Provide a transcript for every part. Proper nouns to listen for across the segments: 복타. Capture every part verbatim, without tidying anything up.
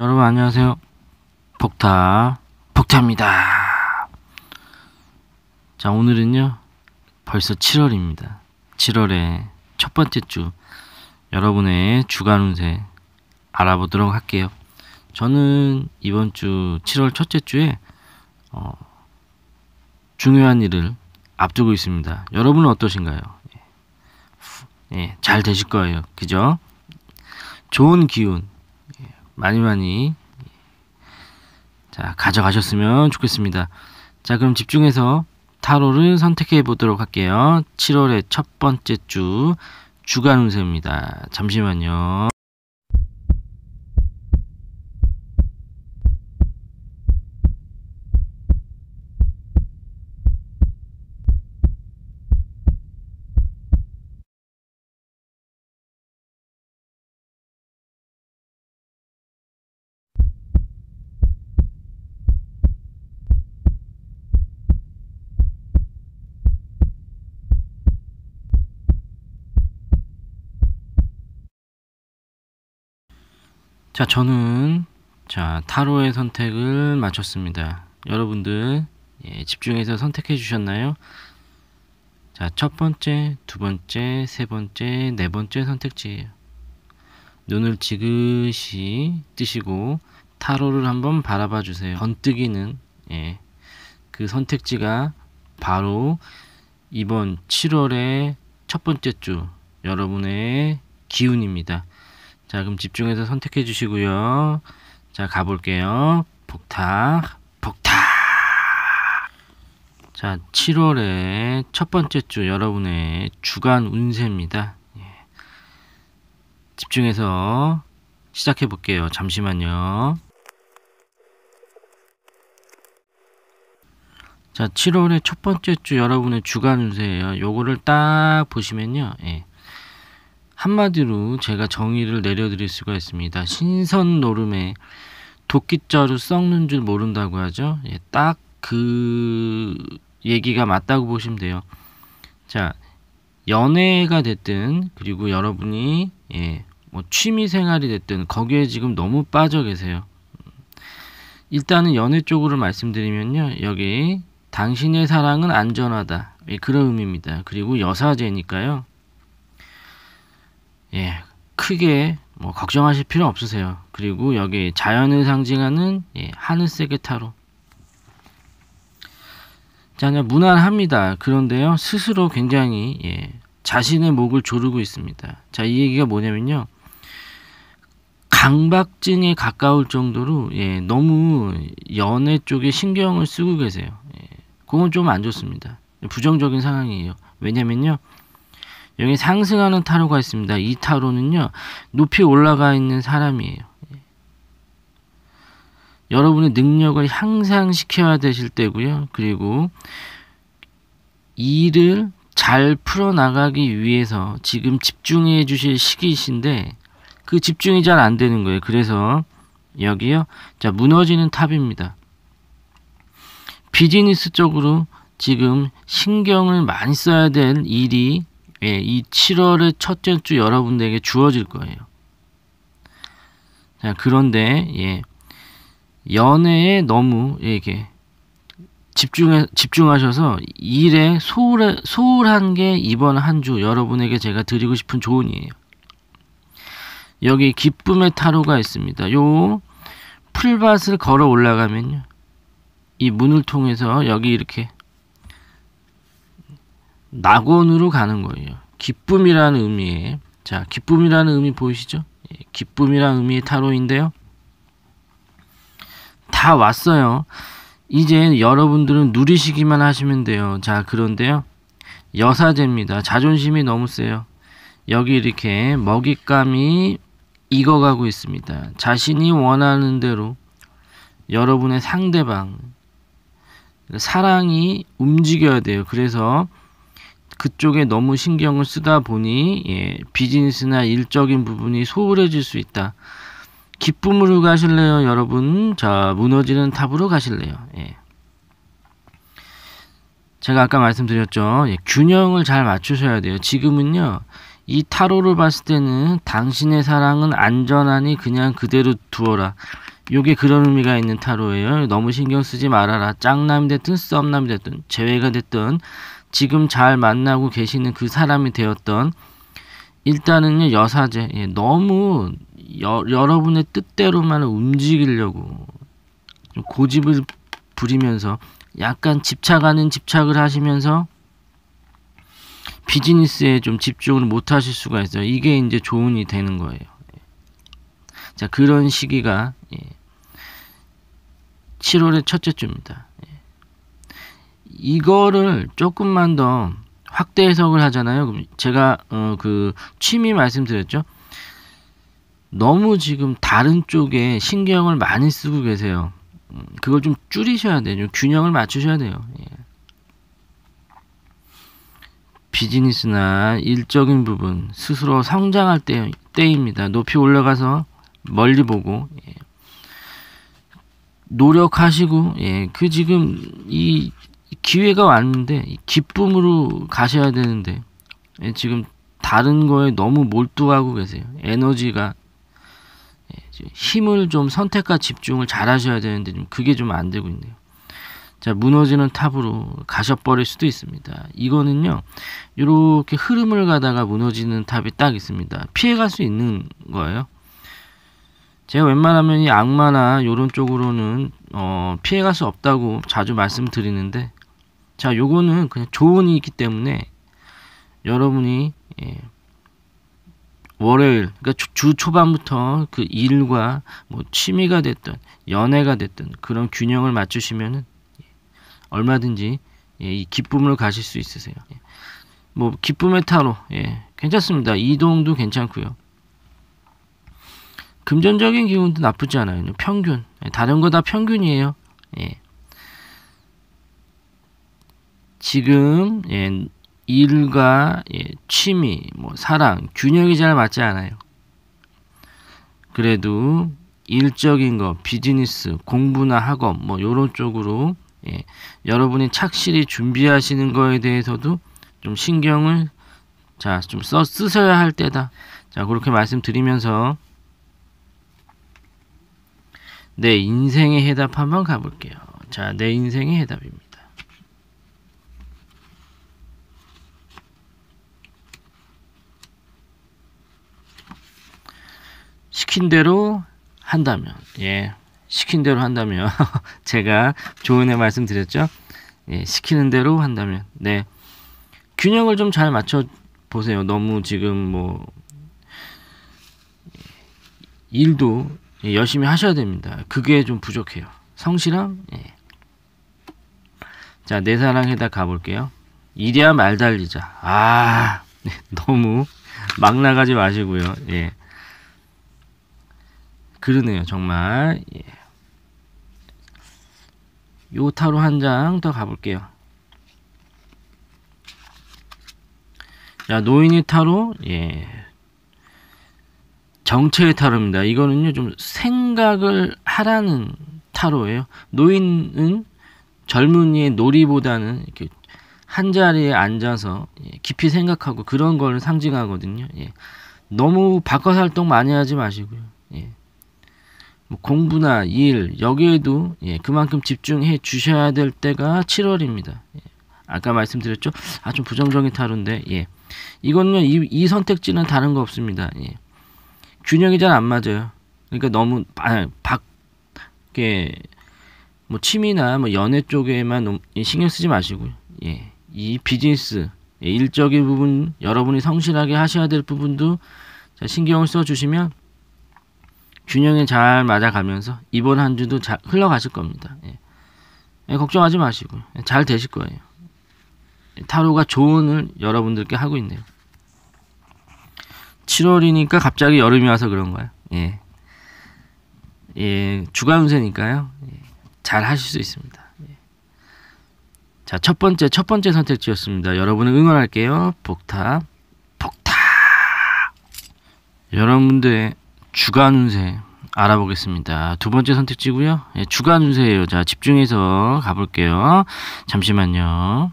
여러분 안녕하세요. 복타 복타입니다. 자, 오늘은요 벌써 칠월입니다. 칠월의 첫 번째 주 여러분의 주간 운세 알아보도록 할게요. 저는 이번 주 칠월 첫째 주에 어, 중요한 일을 앞두고 있습니다. 여러분은 어떠신가요? 예, 잘 되실 거예요. 그죠? 좋은 기운 많이 많이 자 가져가셨으면 좋겠습니다. 자, 그럼 집중해서 타로를 선택해 보도록 할게요. 칠월의 첫 번째 주 주간 운세입니다. 잠시만요. 자, 저는 자 타로의 선택을 마쳤습니다. 여러분들 예, 집중해서 선택해 주셨나요? 자, 첫 번째, 두 번째, 세 번째, 네 번째 선택지예요. 눈을 지그시 뜨시고 타로를 한번 바라봐 주세요. 번뜩이는 예, 그 선택지가 바로 이번 칠월의 첫 번째 주 여러분의 기운입니다. 자, 그럼 집중해서 선택해 주시고요. 자, 가볼게요. 복타 복타. 자, 칠월의 첫 번째 주 여러분의 주간 운세입니다. 예. 집중해서 시작해 볼게요. 잠시만요. 자, 칠월의 첫 번째 주 여러분의 주간 운세예요. 요거를 딱 보시면요. 예. 한마디로 제가 정의를 내려드릴 수가 있습니다. 신선 노름에 도끼자루 썩는 줄 모른다고 하죠. 예, 딱 그 얘기가 맞다고 보시면 돼요. 자, 연애가 됐든 그리고 여러분이 예, 뭐 취미생활이 됐든 거기에 지금 너무 빠져 계세요. 일단은 연애 쪽으로 말씀드리면요. 여기 당신의 사랑은 안전하다. 예, 그런 의미입니다. 그리고 여사제니까요. 예, 크게 뭐 걱정하실 필요 없으세요. 그리고 여기 자연을 상징하는 예, 하늘색의 타로. 자, 무난합니다. 그런데요, 스스로 굉장히 예, 자신의 목을 조르고 있습니다. 자, 이 얘기가 뭐냐면요, 강박증에 가까울 정도로 예, 너무 연애 쪽에 신경을 쓰고 계세요. 예, 그건 좀 안 좋습니다. 부정적인 상황이에요. 왜냐면요, 여기 상승하는 타로가 있습니다. 이 타로는요, 높이 올라가 있는 사람이에요. 예. 여러분의 능력을 향상시켜야 되실 때고요. 그리고 일을 잘 풀어나가기 위해서 지금 집중해 주실 시기이신데 그 집중이 잘 안 되는 거예요. 그래서 여기요, 자, 무너지는 탑입니다. 비즈니스 쪽으로 지금 신경을 많이 써야 될 일이 예, 이 칠월의 첫째 주 여러분들에게 주어질 거예요. 자, 그런데 예, 연애에 너무 예, 이게 집중해 집중하셔서 일에 소홀해, 소홀한 게 이번 한 주 여러분에게 제가 드리고 싶은 조언이에요. 여기 기쁨의 타로가 있습니다. 요 풀밭을 걸어 올라가면요, 이 문을 통해서 여기 이렇게 낙원으로 가는 거예요. 기쁨이라는 의미에, 자, 기쁨이라는 의미 보이시죠? 예, 기쁨이라는 의미의 타로인데요, 다 왔어요. 이제 여러분들은 누리시기만 하시면 돼요. 자, 그런데요, 여사제입니다. 자존심이 너무 세요. 여기 이렇게 먹잇감이 익어가고 있습니다. 자신이 원하는 대로 여러분의 상대방 사랑이 움직여야 돼요. 그래서 그쪽에 너무 신경을 쓰다 보니 예, 비즈니스나 일적인 부분이 소홀해질 수 있다. 기쁨으로 가실래요, 여러분? 자, 무너지는 탑으로 가실래요? 예. 제가 아까 말씀드렸죠. 예, 균형을 잘 맞추셔야 돼요. 지금은요, 이 타로를 봤을 때는 당신의 사랑은 안전하니 그냥 그대로 두어라. 요게 그런 의미가 있는 타로예요. 너무 신경 쓰지 말아라. 짝남이 됐든 썸남이 됐든 재회가 됐든 지금 잘 만나고 계시는 그 사람이 되었던, 일단은요 여사제, 예, 너무 여, 여러분의 뜻대로만 움직이려고 좀 고집을 부리면서 약간 집착하는 집착을 하시면서 비즈니스에 좀 집중을 못 하실 수가 있어요. 이게 이제 조언이 되는 거예요. 자, 그런 시기가 예, 칠월의 첫째 주입니다. 예. 이거를 조금만 더 확대 해석을 하잖아요. 그럼 제가 어, 그 취미 말씀드렸죠. 너무 지금 다른 쪽에 신경을 많이 쓰고 계세요. 그걸 좀 줄이셔야 돼요. 좀 균형을 맞추셔야 돼요. 예. 비즈니스나 일적인 부분 스스로 성장할 때, 때입니다. 높이 올라가서 멀리 보고 예. 노력하시고 예. 그 지금 이 기회가 왔는데 이 기쁨으로 가셔야 되는데 예. 지금 다른 거에 너무 몰두하고 계세요. 에너지가 예. 힘을 좀 선택과 집중을 잘 하셔야 되는데 좀 그게 좀 안 되고 있네요. 자, 무너지는 탑으로 가셔버릴 수도 있습니다. 이거는요 이렇게 흐름을 가다가 무너지는 탑이 딱 있습니다. 피해갈 수 있는 거예요. 제가 웬만하면 이 악마나 요런 쪽으로는 어, 피해갈 수 없다고 자주 말씀드리는데, 자 요거는 그냥 조언이 있기 때문에 여러분이 예, 월요일 그러니까 주, 주 초반부터 그 일과 뭐 취미가 됐든 연애가 됐든 그런 균형을 맞추시면은 예, 얼마든지 예, 이 기쁨을 가실 수 있으세요. 예, 뭐 기쁨의 타로 예, 괜찮습니다. 이동도 괜찮고요. 금전적인 기운도 나쁘지 않아요. 평균. 다른 거 다 평균이에요. 예. 지금 예, 일과 예, 취미, 뭐 사랑, 균형이 잘 맞지 않아요. 그래도 일적인 거, 비즈니스, 공부나 학업 뭐 요런 쪽으로 예, 여러분이 착실히 준비하시는 거에 대해서도 좀 신경을 자, 좀 써, 쓰셔야 할 때다. 자, 그렇게 말씀드리면서 내 인생의 해답 한번 가볼게요. 자, 내 인생의 해답입니다. 시킨 대로 한다면, 예, 시킨 대로 한다면 제가 조언에 말씀드렸죠. 예, 시키는 대로 한다면, 네, 균형을 좀 잘 맞춰 보세요. 너무 지금 뭐 일도 예, 열심히 하셔야 됩니다. 그게 좀 부족해요. 성실함? 예. 자, 내 사랑 해답 가볼게요. 이래야 말 달리자. 아, 너무 막 나가지 마시고요. 예. 그러네요, 정말. 예. 요 타로 한 장 더 가볼게요. 자, 노인의 타로? 예. 정체의 타로입니다. 이거는요 좀 생각을 하라는 타로예요. 노인은 젊은이의 놀이보다는 이렇게 한 자리에 앉아서 깊이 생각하고 그런 걸 상징하거든요. 예. 너무 바꿔서 활동 많이 하지 마시고요. 예. 뭐 공부나 일 여기에도 예, 그만큼 집중해 주셔야 될 때가 칠월입니다. 예. 아까 말씀드렸죠. 아, 좀 부정적인 타로인데 예. 이거는요 이, 이 선택지는 다른 거 없습니다. 예. 균형이 잘 안 맞아요. 그러니까 너무 밖에 뭐 취미나 뭐 연애 쪽에만 신경 쓰지 마시고요. 예, 이 비즈니스 예, 일적인 부분 여러분이 성실하게 하셔야 될 부분도 자, 신경을 써주시면 균형이 잘 맞아가면서 이번 한 주도 잘 흘러가실 겁니다. 예. 예, 걱정하지 마시고 예, 잘 되실 거예요. 타로가 조언을 여러분들께 하고 있네요. 칠월이니까 갑자기 여름이 와서 그런 거야. 예, 예, 주간 운세니까요. 예. 잘 하실 수 있습니다. 예. 자, 첫 번째 첫 번째 선택지였습니다. 여러분을 응원할게요. 복타, 복타. 여러분들의 주간 운세 알아보겠습니다. 두 번째 선택지고요. 예, 주간 운세예요. 자, 집중해서 가볼게요. 잠시만요.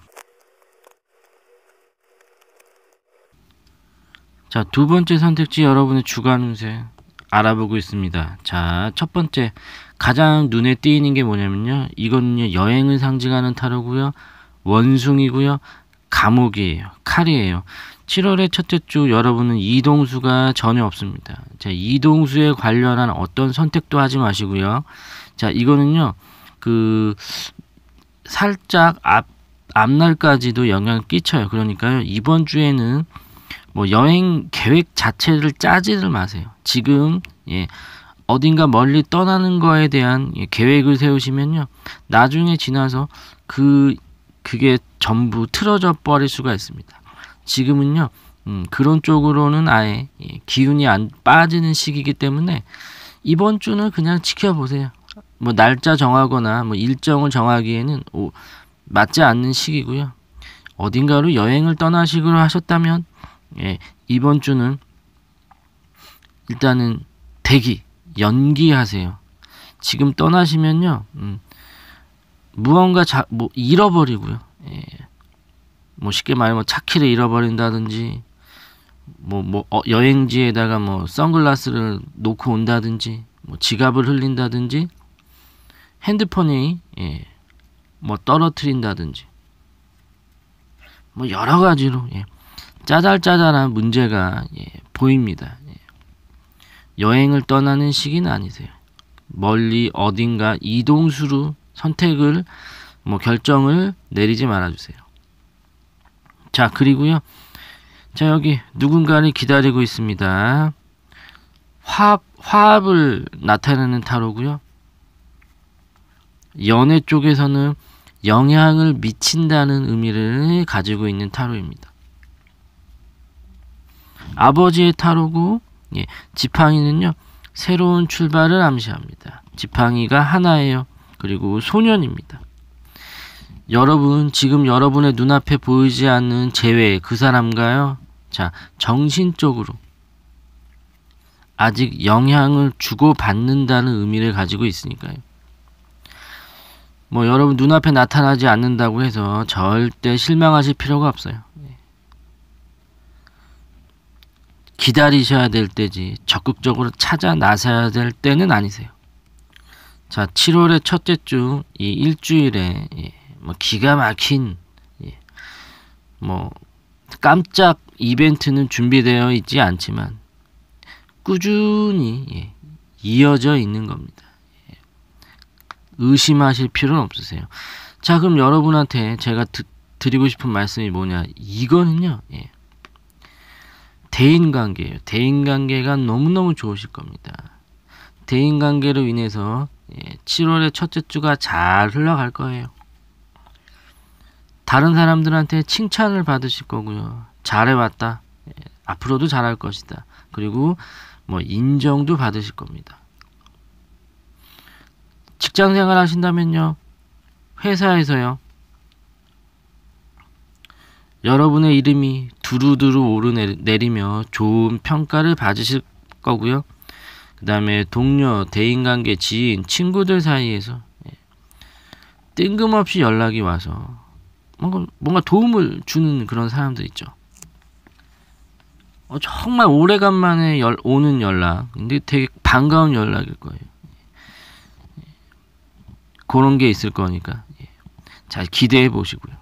자, 두 번째 선택지 여러분의 주간 운세 알아보고 있습니다. 자, 첫 번째 가장 눈에 띄는 게 뭐냐면요, 이거는요 여행을 상징하는 타로고요, 원숭이고요, 감옥이에요. 칼이에요. 칠월의 첫째 주 여러분은 이동수가 전혀 없습니다. 자, 이동수에 관련한 어떤 선택도 하지 마시고요. 자, 이거는요 그 살짝 앞 앞날까지도 영향을 끼쳐요. 그러니까요 이번 주에는 뭐 여행 계획 자체를 짜지를 마세요. 지금 예, 어딘가 멀리 떠나는 거에 대한 예, 계획을 세우시면요 나중에 지나서 그 그게 전부 틀어져 버릴 수가 있습니다. 지금은요 음, 그런 쪽으로는 아예 예, 기운이 안 빠지는 시기이기 때문에 이번 주는 그냥 지켜보세요. 뭐 날짜 정하거나 뭐 일정을 정하기에는 오, 맞지 않는 시기고요. 어딘가로 여행을 떠나시기로 하셨다면 예, 이번 주는 일단은 대기, 연기하세요. 지금 떠나시면요 음, 무언가 자, 뭐 잃어버리고요. 예, 뭐 쉽게 말하면 차키를 잃어버린다든지 뭐, 뭐 어, 여행지에다가 뭐 선글라스를 놓고 온다든지 뭐 지갑을 흘린다든지 핸드폰이 예, 뭐 떨어뜨린다든지 뭐 여러 가지로 예, 짜잘짜잘한 문제가 예, 보입니다. 예. 여행을 떠나는 시기는 아니세요. 멀리 어딘가 이동수로 선택을 뭐 결정을 내리지 말아주세요. 자, 그리고요 자, 여기 누군가를 기다리고 있습니다. 화합, 화합을 나타내는 타로고요. 연애 쪽에서는 영향을 미친다는 의미를 가지고 있는 타로입니다. 아버지의 타로고 예, 지팡이는요 새로운 출발을 암시합니다. 지팡이가 하나예요. 그리고 소년입니다. 여러분 지금 여러분의 눈앞에 보이지 않는 재회 그 사람과요 자, 정신적으로 아직 영향을 주고받는다는 의미를 가지고 있으니까요. 뭐 여러분 눈앞에 나타나지 않는다고 해서 절대 실망하실 필요가 없어요. 기다리셔야 될 때지 적극적으로 찾아 나서야 될 때는 아니세요. 자, 칠월의 첫째 주 이 일주일에 예, 뭐 기가 막힌 예, 뭐 깜짝 이벤트는 준비되어 있지 않지만 꾸준히 예, 이어져 있는 겁니다. 예, 의심하실 필요는 없으세요. 자, 그럼 여러분한테 제가 드, 드리고 싶은 말씀이 뭐냐, 이거는요 예, 대인관계예요. 대인관계가 너무너무 좋으실 겁니다. 대인관계로 인해서 칠월의 첫째 주가 잘 흘러갈 거예요. 다른 사람들한테 칭찬을 받으실 거고요. 잘해왔다. 앞으로도 잘할 것이다. 그리고 뭐 인정도 받으실 겁니다. 직장생활 하신다면요. 회사에서요. 여러분의 이름이 두루두루 오르내리며 좋은 평가를 받으실 거고요. 그 다음에 동료, 대인관계, 지인, 친구들 사이에서 뜬금없이 연락이 와서 뭔가, 뭔가 도움을 주는 그런 사람들 있죠. 어, 정말 오래간만에 열, 오는 연락, 근데 되게 반가운 연락일 거예요. 그런 게 있을 거니까 잘 기대해 보시고요.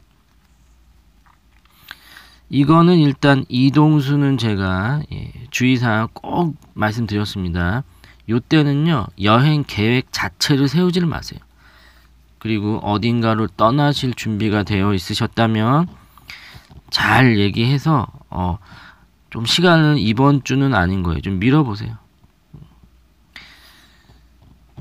이거는 일단 이동수는 제가 예, 주의사항 꼭 말씀드렸습니다. 요때는요 여행 계획 자체를 세우질 마세요. 그리고 어딘가로 떠나실 준비가 되어 있으셨다면 잘 얘기해서 어, 좀 시간은 이번 주는 아닌 거예요. 좀 미뤄보세요.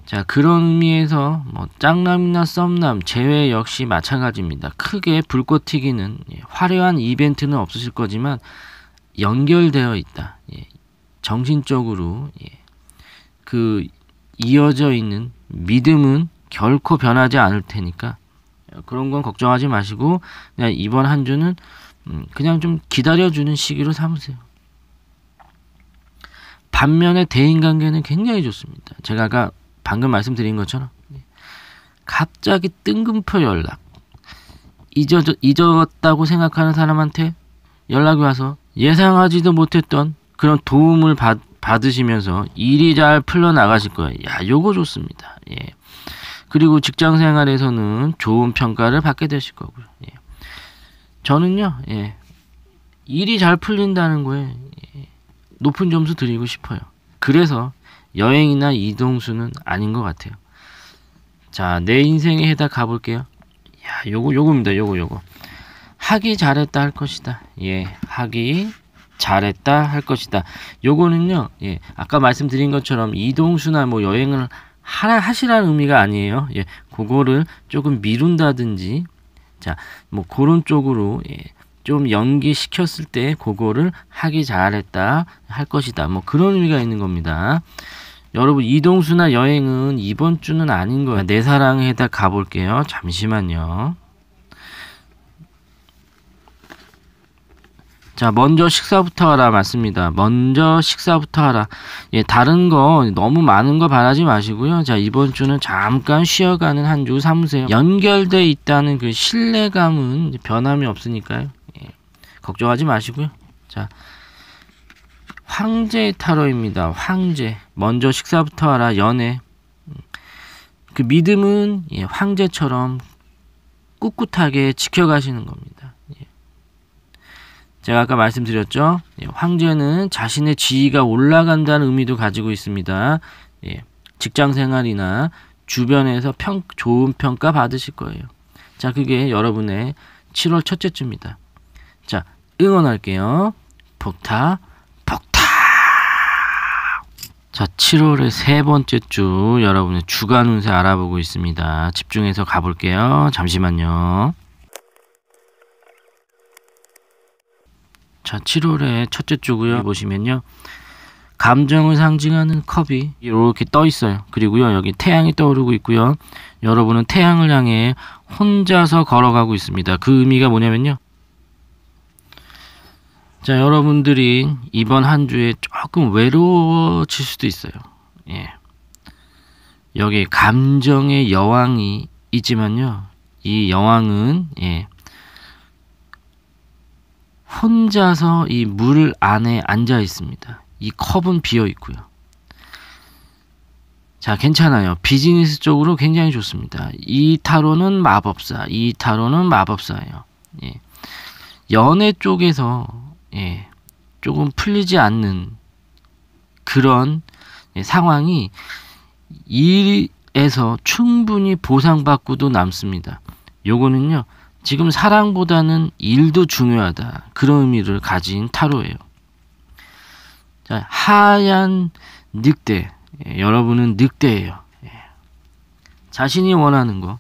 자, 그런 의미에서 뭐 짝남이나 썸남, 재회 역시 마찬가지입니다. 크게 불꽃 튀기는 예, 화려한 이벤트는 없으실 거지만 연결되어 있다. 예, 정신적으로 예, 그 이어져 있는 믿음은 결코 변하지 않을 테니까 그런 건 걱정하지 마시고 그냥 이번 한 주는 음, 그냥 좀 기다려주는 시기로 삼으세요. 반면에 대인관계는 굉장히 좋습니다. 제가 아까 방금 말씀드린 것처럼 갑자기 뜬금포 연락, 잊어, 잊었다고 생각하는 사람한테 연락이 와서 예상하지도 못했던 그런 도움을 받, 받으시면서 일이 잘 풀려나가실 거예요. 야, 요거 좋습니다. 예. 그리고 직장 생활에서는 좋은 평가를 받게 되실 거고요. 예. 저는요, 예. 일이 잘 풀린다는 거에 예. 높은 점수 드리고 싶어요. 그래서 여행이나 이동수는 아닌 것 같아요. 자, 내 인생에 해다 가볼게요. 야, 요거, 요겁니다. 요거, 요거. 하기 잘했다 할 것이다. 예, 하기 잘했다 할 것이다. 요거는요, 예, 아까 말씀드린 것처럼 이동수나 뭐 여행을 하라 하시라는 의미가 아니에요. 예, 그거를 조금 미룬다든지, 자, 뭐 그런 쪽으로 예, 좀 연기시켰을 때 그거를 하기 잘했다 할 것이다. 뭐 그런 의미가 있는 겁니다. 여러분, 이동수나 여행은 이번 주는 아닌 거야. 내 사랑에다 가볼게요. 잠시만요. 자, 먼저 식사부터 하라. 맞습니다. 먼저 식사부터 하라. 예, 다른 거 너무 많은 거 바라지 마시고요. 자, 이번 주는 잠깐 쉬어가는 한 주 삼으세요. 연결돼 있다는 그 신뢰감은 변함이 없으니까요. 예, 걱정하지 마시고요. 자, 황제의 타로입니다. 황제. 먼저 식사부터 하라. 연애. 그 믿음은 예, 황제처럼 꿋꿋하게 지켜가시는 겁니다. 제가 아까 말씀드렸죠. 예, 황제는 자신의 지위가 올라간다는 의미도 가지고 있습니다. 예, 직장생활이나 주변에서 평, 좋은 평가 받으실 거예요. 자, 그게 여러분의 칠월 첫째 주입니다. 자, 응원할게요. 복타, 복타. 자, 칠월의 세 번째 주 여러분의 주간 운세 알아보고 있습니다. 집중해서 가볼게요. 잠시만요. 자, 칠월의 첫째 주고요. 보시면요, 감정을 상징하는 컵이 이렇게 떠 있어요. 그리고요, 여기 태양이 떠오르고 있고요. 여러분은 태양을 향해 혼자서 걸어가고 있습니다. 그 의미가 뭐냐면요, 자, 여러분들이 이번 한 주에 조금 외로워질 수도 있어요. 예, 여기 감정의 여왕이 있지만요, 이 여왕은 예. 혼자서 이 물 안에 앉아 있습니다. 이 컵은 비어 있고요. 자, 괜찮아요. 비즈니스 쪽으로 굉장히 좋습니다. 이 타로는 마법사, 이 타로는 마법사예요. 예. 연애 쪽에서 예, 조금 풀리지 않는 그런 예, 상황이 일에서 충분히 보상받고도 남습니다. 요거는요, 지금 사랑보다는 일도 중요하다. 그런 의미를 가진 타로예요. 자, 하얀 늑대. 예, 여러분은 늑대예요. 예. 자신이 원하는 거,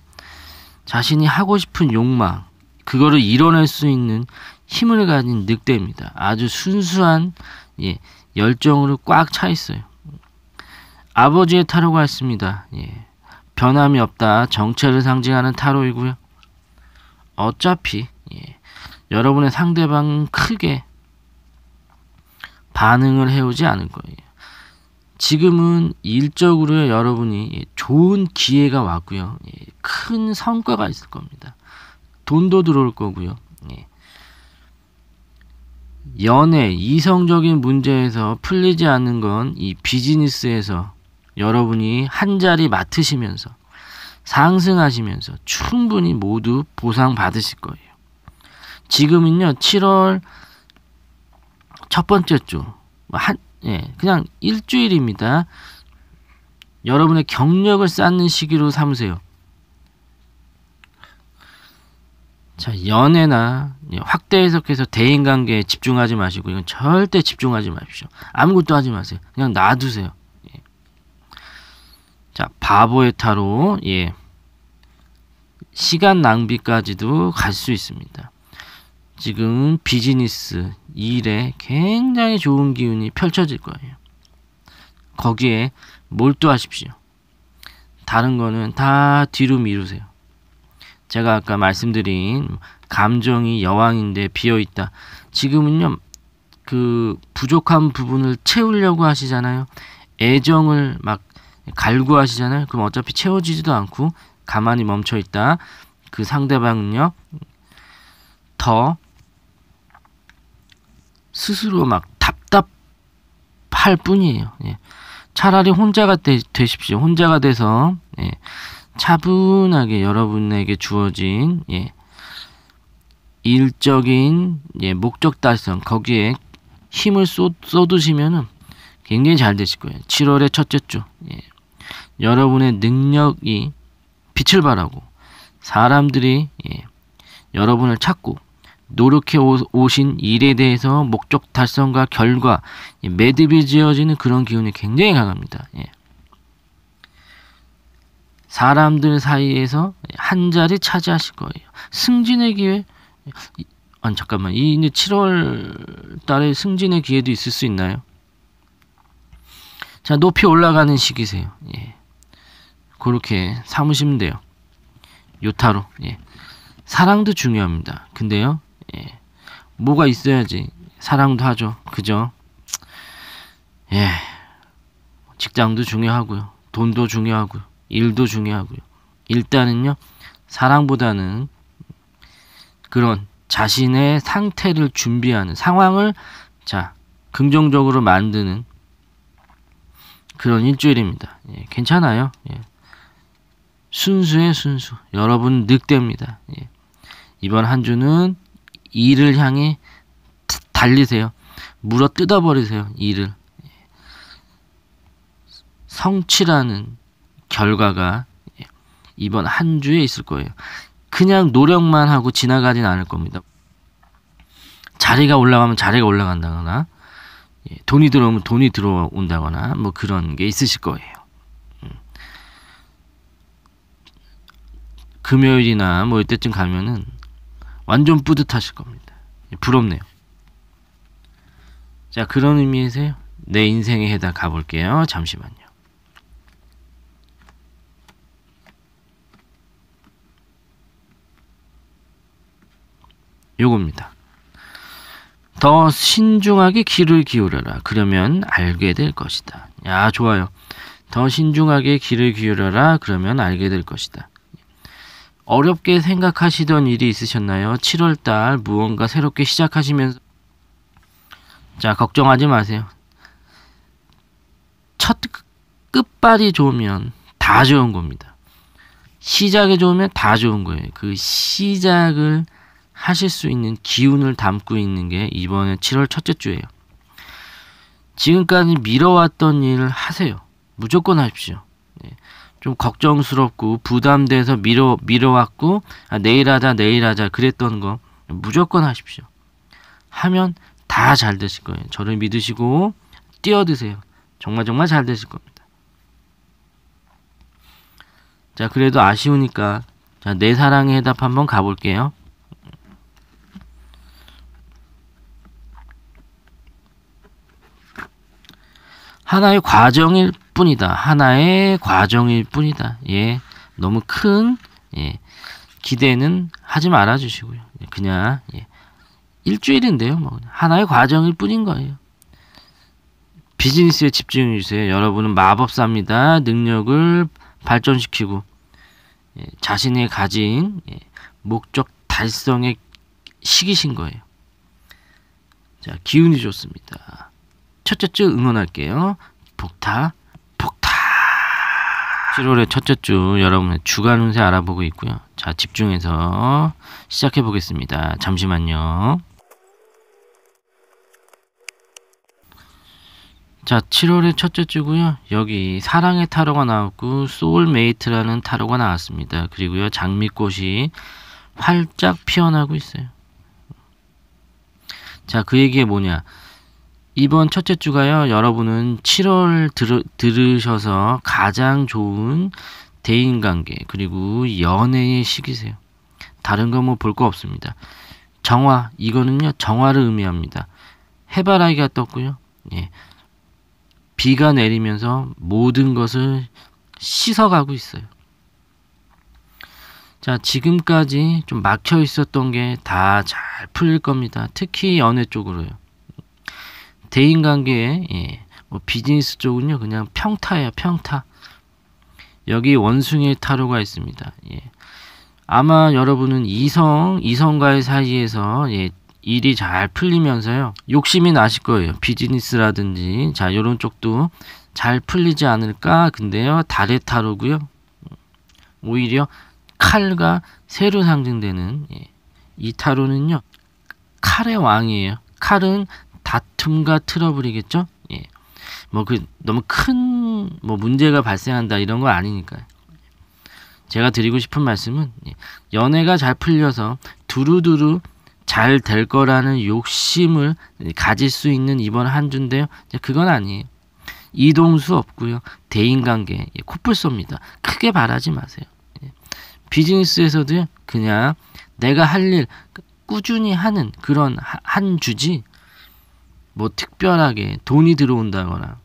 자신이 하고 싶은 욕망, 그거를 이뤄낼 수 있는 힘을 가진 늑대입니다. 아주 순수한 예, 열정으로 꽉 차 있어요. 아버지의 타로가 있습니다. 예. 변함이 없다. 정체를 상징하는 타로이고요. 어차피 예, 여러분의 상대방은 크게 반응을 해오지 않을 거예요. 지금은 일적으로 여러분이 예, 좋은 기회가 왔고요. 예, 큰 성과가 있을 겁니다. 돈도 들어올 거고요. 예. 연애, 이성적인 문제에서 풀리지 않는 건 이 비즈니스에서 여러분이 한 자리 맡으시면서 상승하시면서 충분히 모두 보상받으실 거예요. 지금은요, 칠월 첫 번째 주, 한, 예, 그냥 일주일입니다. 여러분의 경력을 쌓는 시기로 삼으세요. 자, 연애나 확대 해석해서 대인관계에 집중하지 마시고, 이건 절대 집중하지 마십시오. 아무것도 하지 마세요. 그냥 놔두세요. 자, 바보의 타로. 예, 시간 낭비까지도 갈 수 있습니다. 지금 비즈니스 일에 굉장히 좋은 기운이 펼쳐질 거예요. 거기에 몰두하십시오. 다른 거는 다 뒤로 미루세요. 제가 아까 말씀드린 감정이 여왕인데 비어있다. 지금은요, 그 부족한 부분을 채우려고 하시잖아요. 애정을 막 갈구하시잖아요. 그럼 어차피 채워지지도 않고 가만히 멈춰있다. 그 상대방은요, 더 스스로 막 답답 팔 뿐이에요. 예. 차라리 혼자가 되, 되십시오. 혼자가 돼서 예. 차분하게 여러분에게 주어진 예. 일적인 예. 목적 달성, 거기에 힘을 쏟, 쏟으시면은 굉장히 잘 되실 거예요. 칠월의 첫째 주 예. 여러분의 능력이 빛을 발하고 사람들이 예. 여러분을 찾고 노력해 오신 일에 대해서 목적 달성과 결과, 예, 매듭이 지어지는 그런 기운이 굉장히 강합니다. 예. 사람들 사이에서 한 자리 차지하실 거예요. 승진의 기회, 아니 잠깐만, 이 이제 칠월 달에 승진의 기회도 있을 수 있나요? 자, 높이 올라가는 시기세요. 예. 그렇게 삼으시면 돼요. 요타로. 예. 사랑도 중요합니다. 근데요, 예. 뭐가 있어야지 사랑도 하죠. 그죠? 예. 직장도 중요하고요. 돈도 중요하고요. 일도 중요하고요. 일단은요, 사랑보다는 그런 자신의 상태를 준비하는 상황을 자, 긍정적으로 만드는 그런 일주일입니다. 예. 괜찮아요. 예. 순수의 순수. 여러분 늑대입니다. 예. 이번 한 주는 일을 향해 달리세요. 물어 뜯어버리세요. 일을. 예. 성취라는 결과가 예. 이번 한 주에 있을 거예요. 그냥 노력만 하고 지나가진 않을 겁니다. 자리가 올라가면 자리가 올라간다거나 예. 돈이 들어오면 돈이 들어온다거나 뭐 그런 게 있으실 거예요. 금요일이나 뭐 이때쯤 가면은 완전 뿌듯하실 겁니다. 부럽네요. 자, 그런 의미에서 내 인생에 해당 가볼게요. 잠시만요. 요겁니다. 더 신중하게 귀를 기울여라. 그러면 알게 될 것이다. 야, 좋아요. 더 신중하게 귀를 기울여라. 그러면 알게 될 것이다. 어렵게 생각하시던 일이 있으셨나요? 칠월달 무언가 새롭게 시작하시면서 자, 걱정하지 마세요. 첫 끝발이 좋으면 다 좋은 겁니다. 시작이 좋으면 다 좋은 거예요. 그 시작을 하실 수 있는 기운을 담고 있는 게 이번에 칠월 첫째 주예요. 지금까지 미뤄왔던 일을 하세요. 무조건 하십시오. 네. 좀 걱정스럽고 부담돼서 미뤄, 미뤄왔고 아, 내일 하자 내일 하자 그랬던 거 무조건 하십시오. 하면 다 잘 되실 거예요. 저를 믿으시고 뛰어드세요. 정말 정말 잘 되실 겁니다. 자, 그래도 아쉬우니까 자, 내 사랑의 해답 한번 가볼게요. 하나의 과정일 뿐이다. 하나의 과정일 뿐이다. 예. 너무 큰, 예. 기대는 하지 말아 주시고요. 그냥, 예. 일주일인데요. 뭐, 하나의 과정일 뿐인 거예요. 비즈니스에 집중해 주세요. 여러분은 마법사입니다. 능력을 발전시키고, 예. 자신이 가진, 예. 목적 달성의 시기신 거예요. 자, 기운이 좋습니다. 첫째 주 응원할게요. 복타, 복타. 칠월의 첫째 주 여러분의 주간 운세 알아보고 있고요. 자, 집중해서 시작해 보겠습니다. 잠시만요. 자, 칠월의 첫째 주고요. 여기 사랑의 타로가 나왔고 소울메이트라는 타로가 나왔습니다. 그리고요, 장미꽃이 활짝 피어나고 있어요. 자, 그 얘기가 뭐냐? 이번 첫째 주가요, 여러분은 칠월 들, 들으셔서 가장 좋은 대인관계 그리고 연애의 시기세요. 다른 거 뭐 볼 거 없습니다. 정화, 이거는요 정화를 의미합니다. 해바라기가 떴고요. 예. 비가 내리면서 모든 것을 씻어가고 있어요. 자, 지금까지 좀 막혀 있었던 게 다 잘 풀릴 겁니다. 특히 연애 쪽으로요. 대인관계에 예, 뭐 비즈니스 쪽은요 그냥 평타예요. 평타. 여기 원숭이 타로가 있습니다. 예. 아마 여러분은 이성 이성과의 사이에서 예, 일이 잘 풀리면서요, 욕심이 나실 거예요. 비즈니스라든지 자 요런 쪽도 잘 풀리지 않을까. 근데요 달의 타로고요, 오히려 칼과 새로 상징되는 예, 이 타로는요 칼의 왕이에요. 칼은 다툼과 트러블이겠죠. 예, 뭐 그 너무 큰 뭐 문제가 발생한다 이런 거 아니니까요. 제가 드리고 싶은 말씀은 예, 연애가 잘 풀려서 두루두루 잘 될 거라는 욕심을 가질 수 있는 이번 한 주인데요. 그건 아니에요. 이동수 없고요. 대인관계 예, 코뿔소입니다. 크게 바라지 마세요. 예. 비즈니스에서도 그냥 내가 할 일 꾸준히 하는 그런 하, 한 주지 뭐 특별하게 돈이 들어온다거나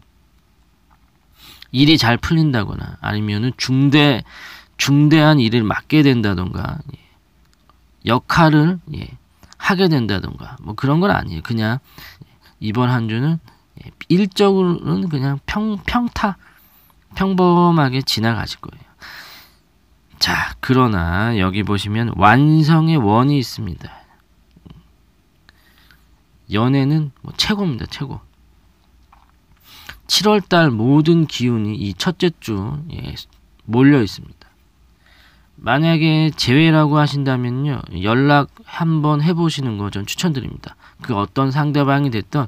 일이 잘 풀린다거나 아니면은 중대 중대한 일을 맡게 된다던가 예. 역할을 예. 하게 된다던가 뭐 그런 건 아니에요. 그냥 이번 한 주는 일적으로는 그냥 평, 평타 평범하게 지나가실 거예요. 자, 그러나 여기 보시면 완성의 원이 있습니다. 연애는 뭐 최고입니다. 최고. 칠월달 모든 기운이 이 첫째 주 예, 몰려 있습니다. 만약에 재회라고 하신다면요, 연락 한번 해보시는 거 전 추천드립니다. 그 어떤 상대방이 됐던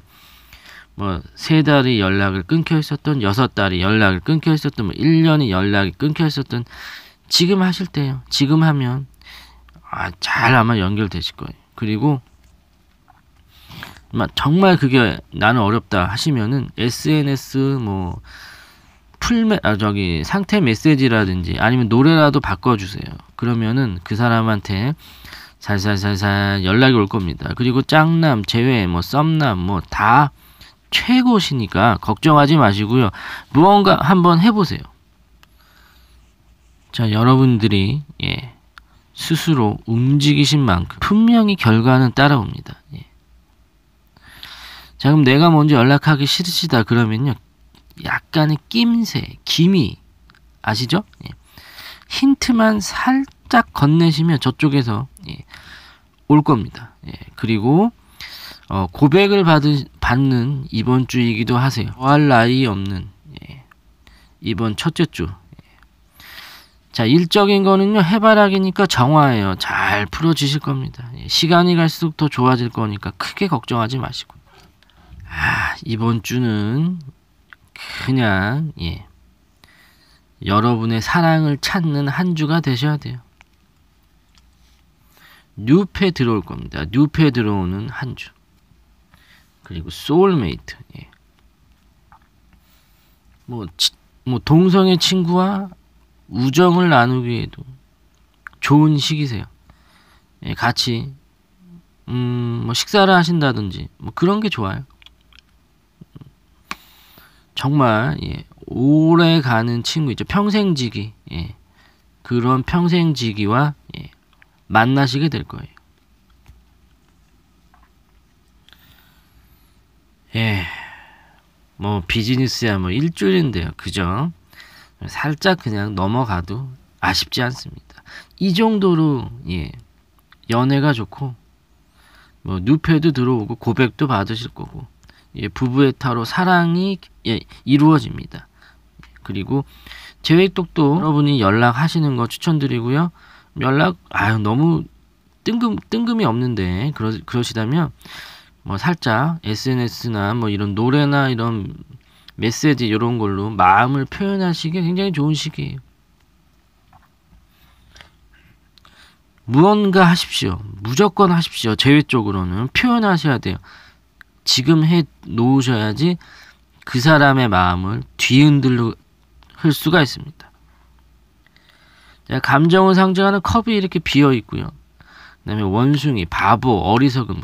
뭐 세 달이 연락을 끊겨 있었던, 여섯 달이 연락을 끊겨 있었던, 뭐 일 년이 연락이 끊겨 있었던, 지금 하실 때요. 지금 하면 아, 잘 아마 연결되실 거예요. 그리고 정말 그게 나는 어렵다 하시면은 에스엔에스 뭐 풀메 아 저기 상태 메시지라든지 아니면 노래라도 바꿔주세요. 그러면은 그 사람한테 살살살살 연락이 올 겁니다. 그리고 짱남, 재회, 뭐 썸남 뭐 다 최고시니까 걱정하지 마시고요. 무언가 한번 해보세요. 자, 여러분들이 예, 스스로 움직이신 만큼 분명히 결과는 따라옵니다. 예. 자, 그럼 내가 먼저 연락하기 싫으시다 그러면요, 약간의 낌새, 기미 아시죠? 예. 힌트만 살짝 건네시면 저쪽에서 예, 올 겁니다. 예. 그리고 어, 고백을 받은, 받는 이번 주이기도 하세요. 더할 나위 없는 예, 이번 첫째 주. 예. 자, 일적인 거는요 해바라기니까 정화예요. 잘 풀어지실 겁니다. 예. 시간이 갈수록 더 좋아질 거니까 크게 걱정하지 마시고. 아, 이번 주는 그냥 예, 여러분의 사랑을 찾는 한 주가 되셔야 돼요. 뉴페 들어올 겁니다. 뉴페 들어오는 한 주. 그리고 소울메이트. 예. 뭐, 치, 뭐 동성의 친구와 우정을 나누기에도 좋은 시기세요. 예, 같이 음, 뭐 식사를 하신다든지 뭐 그런 게 좋아요. 정말 예, 오래가는 친구 있죠. 평생지기. 예, 그런 평생지기와 예, 만나시게 될 거예요. 예, 뭐 비즈니스야 뭐 일주일인데요, 그죠? 살짝 그냥 넘어가도 아쉽지 않습니다. 이 정도로 예, 연애가 좋고 뭐 누페도 들어오고 고백도 받으실 거고 예, 부부의 타로 사랑이 예, 이루어집니다. 그리고 재회톡도 여러분이 연락하시는 거 추천드리고요. 연락 아유 너무 뜬금 뜬금이 없는데 그러, 그러시다면 뭐 살짝 에스엔에스나 뭐 이런 노래나 이런 메시지 이런 걸로 마음을 표현하시기에 굉장히 좋은 시기예요. 무언가 하십시오. 무조건 하십시오. 재회 쪽으로는 표현하셔야 돼요. 지금 해 놓으셔야지 그 사람의 마음을 뒤흔들 수가 있습니다. 감정을 상징하는 컵이 이렇게 비어 있고요. 그다음에 원숭이, 바보, 어리석음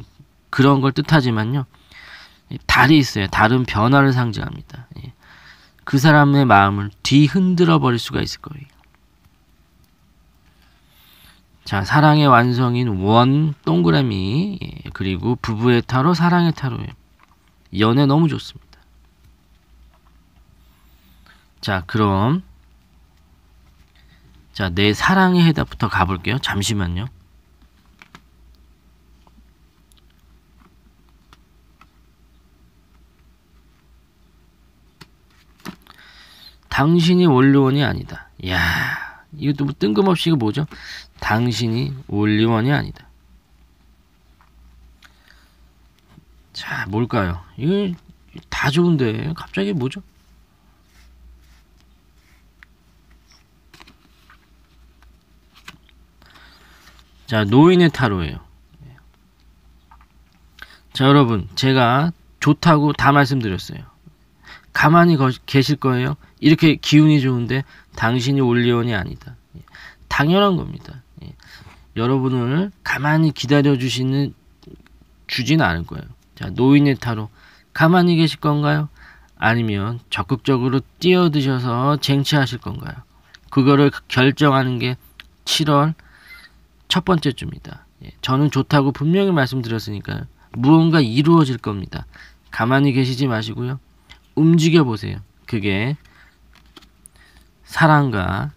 그런 걸 뜻하지만요. 달이 있어요. 달은 변화를 상징합니다. 그 사람의 마음을 뒤흔들어 버릴 수가 있을 거예요. 자, 사랑의 완성인 원 동그라미 예, 그리고 부부의 타로 사랑의 타로예요. 연애 너무 좋습니다. 자, 그럼 자, 내 사랑의 해답부터 가볼게요. 잠시만요. 당신이 원리원이 아니다. 이야, 이것도 뭐 뜬금없이 이거 뭐죠? 당신이 원리원이 아니다. 자, 뭘까요? 이거 다 좋은데 갑자기 뭐죠? 자, 노인의 타로예요. 자, 여러분, 제가 좋다고 다 말씀드렸어요. 가만히 거, 계실 거예요. 이렇게 기운이 좋은데 당신이 올리온이 아니다. 당연한 겁니다. 예. 여러분을 가만히 기다려주시는 주진 않을 거예요. 자, 노인의 타로. 가만히 계실 건가요? 아니면 적극적으로 뛰어드셔서 쟁취하실 건가요? 그거를 결정하는 게 칠월 첫 번째 주입니다. 예. 저는 좋다고 분명히 말씀드렸으니까요. 무언가 이루어질 겁니다. 가만히 계시지 마시고요. 움직여 보세요. 그게 사랑과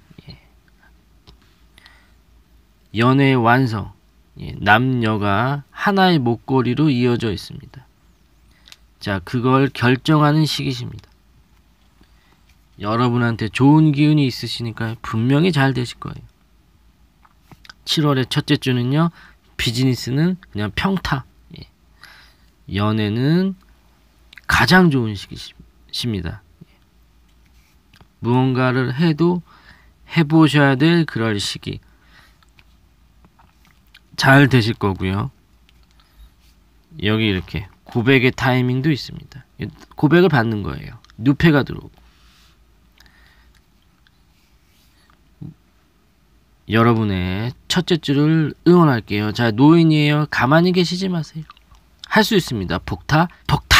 연애의 완성, 남녀가 하나의 목걸이로 이어져 있습니다. 자, 그걸 결정하는 시기십니다. 여러분한테 좋은 기운이 있으시니까 분명히 잘 되실 거예요. 칠월의 첫째 주는요, 비즈니스는 그냥 평타, 연애는 가장 좋은 시기십니다. 무언가를 해도 해보셔야 될 그럴 시기. 잘 되실 거고요. 여기 이렇게 고백의 타이밍도 있습니다. 고백을 받는 거예요. 누패가 들어오고. 여러분의 첫째 주를 응원할게요. 자, 노인이에요. 가만히 계시지 마세요. 할 수 있습니다. 복타, 복타.